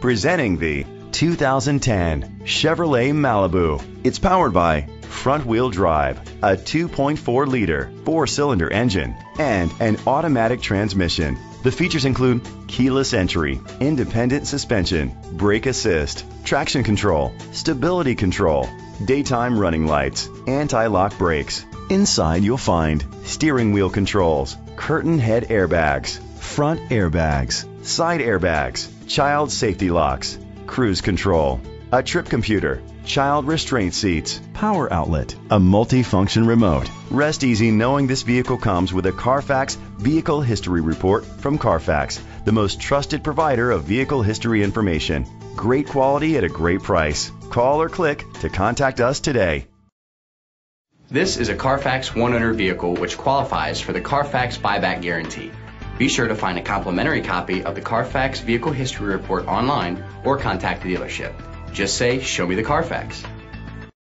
Presenting the 2010 Chevrolet Malibu. It's powered by front-wheel drive, a 2.4-liter four-cylinder engine, and an automatic transmission. The features include keyless entry, independent suspension, brake assist, traction control, stability control, daytime running lights, anti-lock brakes. Inside you'll find steering wheel controls, curtain head airbags, front airbags, side airbags, child safety locks, cruise control, a trip computer, child restraint seats, power outlet, a multi-function remote. Rest easy knowing this vehicle comes with a Carfax Vehicle History Report from Carfax, the most trusted provider of vehicle history information. Great quality at a great price. Call or click to contact us today. This is a Carfax one-owner vehicle which qualifies for the Carfax buyback guarantee. Be sure to find a complimentary copy of the Carfax Vehicle History Report online or contact the dealership. Just say, "Show me the Carfax."